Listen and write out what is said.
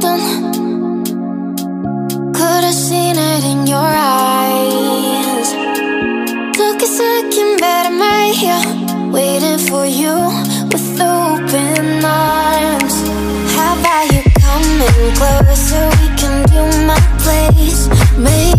something, could have seen it in your eyes. Took a second, but I'm right here, waiting for you with open arms. How about you coming closer? We can do my place. Maybe